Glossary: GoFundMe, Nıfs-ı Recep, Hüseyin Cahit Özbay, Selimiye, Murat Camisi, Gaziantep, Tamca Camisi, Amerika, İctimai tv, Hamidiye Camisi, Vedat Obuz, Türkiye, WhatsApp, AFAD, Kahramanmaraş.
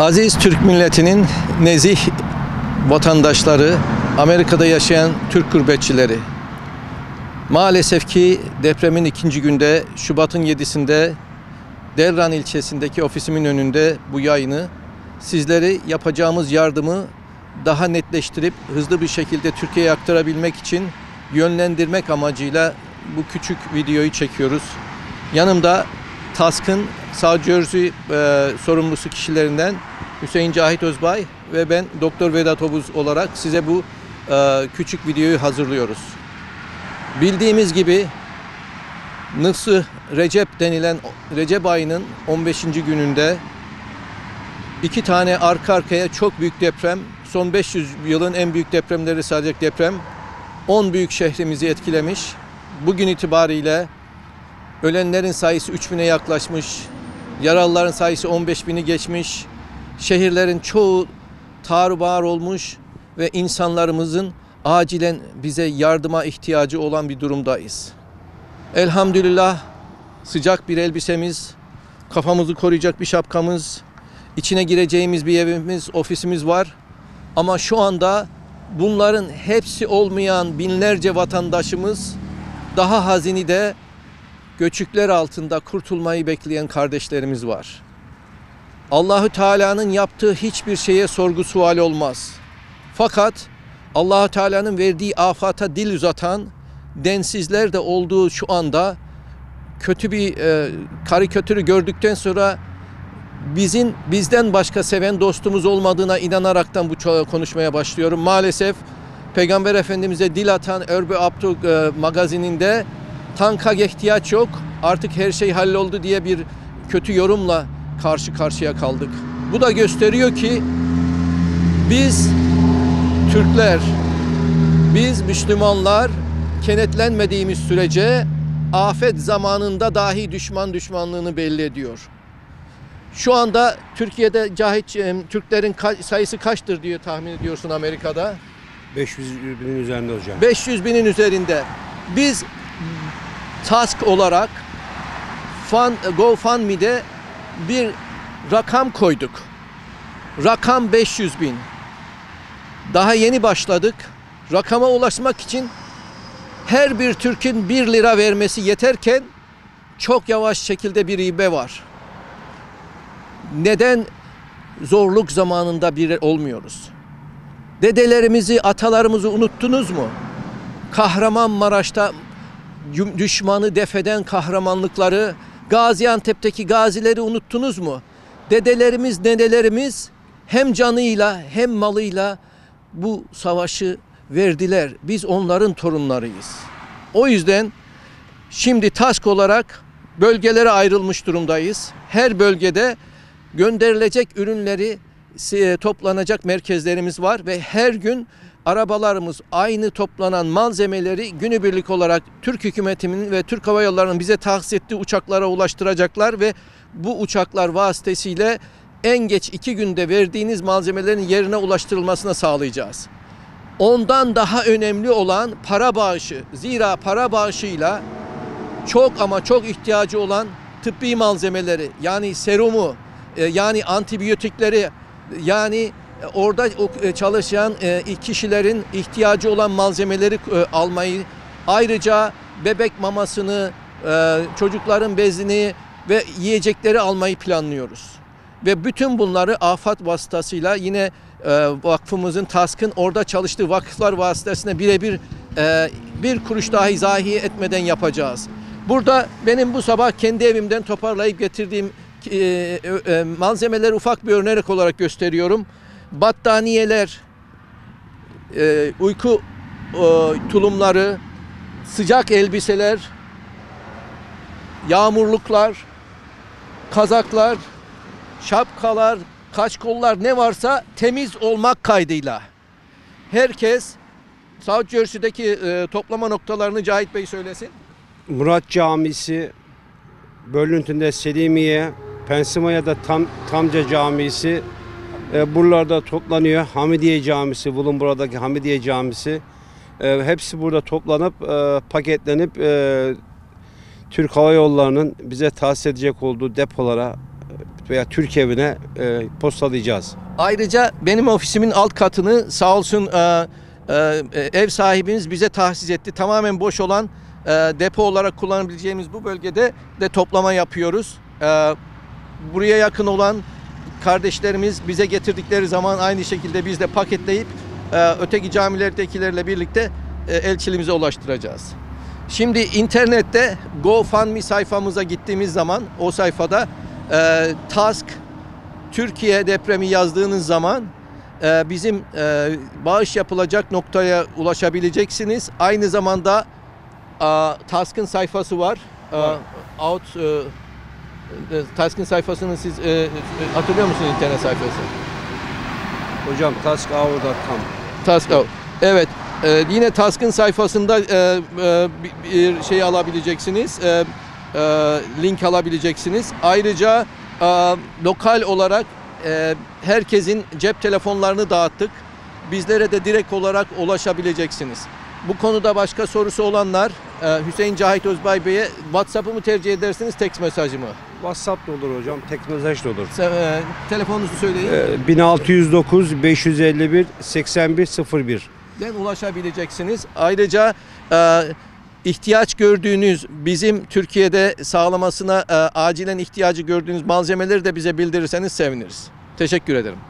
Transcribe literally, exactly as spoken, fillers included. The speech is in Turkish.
Aziz Türk milletinin nezih vatandaşları, Amerika'da yaşayan Türk gurbetçileri. Maalesef ki depremin ikinci günde Şubat'ın yedisinde Devran ilçesindeki ofisimin önünde bu yayını sizleri yapacağımız yardımı daha netleştirip hızlı bir şekilde Türkiye'ye aktarabilmek için yönlendirmek amacıyla bu küçük videoyu çekiyoruz. Yanımda task'ın sağcıörüsü e, sorumlusu kişilerinden Hüseyin Cahit Özbay ve ben Doktor Vedat Obuz olarak size bu e, küçük videoyu hazırlıyoruz. Bildiğimiz gibi Nıfs-ı Recep denilen Recep ayının on beşinci gününde iki tane arka arkaya çok büyük deprem, son beş yüz yılın en büyük depremleri sayacak deprem on büyük şehrimizi etkilemiş. Bugün itibariyle ölenlerin sayısı üç bine yaklaşmış, yaralıların sayısı on beş bini geçmiş, şehirlerin çoğu tarumar olmuş ve insanlarımızın acilen bize yardıma ihtiyacı olan bir durumdayız. Elhamdülillah sıcak bir elbisemiz, kafamızı koruyacak bir şapkamız, içine gireceğimiz bir evimiz, ofisimiz var. Ama şu anda bunların hepsi olmayan binlerce vatandaşımız daha hazinede, göçükler altında kurtulmayı bekleyen kardeşlerimiz var. Allahu Teala'nın yaptığı hiçbir şeye sorgu sual olmaz. Fakat Allahu Teala'nın verdiği afata dil uzatan densizler de olduğu şu anda kötü bir e, karikatürü gördükten sonra bizim bizden başka seven dostumuz olmadığına inanaraktan bu konuşmaya başlıyorum. Maalesef Peygamber Efendimiz'e dil atan Örbe Abdu e, magazininde tanka ihtiyaç yok, artık her şey halloldu diye bir kötü yorumla karşı karşıya kaldık. Bu da gösteriyor ki biz Türkler, biz Müslümanlar kenetlenmediğimiz sürece afet zamanında dahi düşman düşmanlığını belli ediyor. Şu anda Türkiye'de Cahit'ciğim, Türklerin kaç, sayısı kaçtır diye tahmin ediyorsun Amerika'da? beş yüz binin üzerinde hocam. beş yüz binin üzerinde. Biz task olarak GoFundMe'de bir rakam koyduk. Rakam beş yüz bin. Daha yeni başladık. Rakama ulaşmak için her bir Türk'ün bir lira vermesi yeterken çok yavaş şekilde bir hibe var. Neden zorluk zamanında bir olmuyoruz? Dedelerimizi, atalarımızı unuttunuz mu? Kahramanmaraş'ta düşmanı defeden kahramanlıkları, Gaziantep'teki gazileri unuttunuz mu? Dedelerimiz, nenelerimiz hem canıyla hem malıyla bu savaşı verdiler. Biz onların torunlarıyız. O yüzden şimdi task olarak bölgelere ayrılmış durumdayız. Her bölgede gönderilecek ürünleri toplanacak merkezlerimiz var ve her gün arabalarımız aynı toplanan malzemeleri günübirlik olarak Türk hükümetinin ve Türk Hava Yolları'nın bize tahsis ettiği uçaklara ulaştıracaklar ve bu uçaklar vasıtasıyla en geç iki günde verdiğiniz malzemelerin yerine ulaştırılmasına sağlayacağız. Ondan daha önemli olan para bağışı. Zira para bağışıyla çok ama çok ihtiyacı olan tıbbi malzemeleri, yani serumu, yani antibiyotikleri, yani orada çalışan kişilerin ihtiyacı olan malzemeleri almayı, ayrıca bebek mamasını, çocukların bezini ve yiyecekleri almayı planlıyoruz. Ve bütün bunları AFAD vasıtasıyla yine vakfımızın, task'ın orada çalıştığı vakıflar vasıtasıyla birebir bir kuruş dahi zayi etmeden yapacağız. Burada benim bu sabah kendi evimden toparlayıp getirdiğim malzemeleri ufak bir örnek olarak gösteriyorum. Battaniyeler, uyku tulumları, sıcak elbiseler, yağmurluklar, kazaklar, şapkalar, kaşkollar, ne varsa temiz olmak kaydıyla. Herkes Saatçörüsü'deki toplama noktalarını Cahit Bey söylesin. Murat Camisi, Bölüntü'nde Selimiye, Pensimanya'da Tam, Tamca Camisi, e, buralarda toplanıyor. Hamidiye Camisi, bulun buradaki Hamidiye Camisi. E, hepsi burada toplanıp, e, paketlenip e, Türk Hava Yolları'nın bize tahsis edecek olduğu depolara veya Türk evine e, postalayacağız. Ayrıca benim ofisimin alt katını sağ olsun e, e, ev sahibimiz bize tahsis etti. Tamamen boş olan e, depo olarak kullanabileceğimiz bu bölgede de toplama yapıyoruz. E, buraya yakın olan kardeşlerimiz bize getirdikleri zaman aynı şekilde biz de paketleyip e, öteki camilerdekilerle birlikte e, elçiliğimize ulaştıracağız. Şimdi internette GoFundMe sayfamıza gittiğimiz zaman o sayfada e, task Türkiye depremi yazdığınız zaman e, bizim e, bağış yapılacak noktaya ulaşabileceksiniz. Aynı zamanda a, task'ın sayfası var. A, out e, task'ın sayfasını siz e, hatırlıyor musunuz internet sayfası? Hocam task au nokta com. task au. Evet. Ee, yine task'ın sayfasında e, e, bir şey alabileceksiniz, e, e, link alabileceksiniz. Ayrıca e, lokal olarak e, herkesin cep telefonlarını dağıttık. Bizlere de direkt olarak ulaşabileceksiniz. Bu konuda başka sorusu olanlar e, Hüseyin Cahit Özbay Bey'e WhatsApp'ı mı tercih edersiniz, text mesajı mı? WhatsApp da olur hocam, text mesaj da olur. E, telefonunuzu söyleyin. E, bin altı yüz dokuz beş yüz elli bir seksen bir sıfır bir. Den ulaşabileceksiniz. Ayrıca e, ihtiyaç gördüğünüz bizim Türkiye'de sağlamasına e, acilen ihtiyacı gördüğünüz malzemeleri de bize bildirirseniz seviniriz. Teşekkür ederim.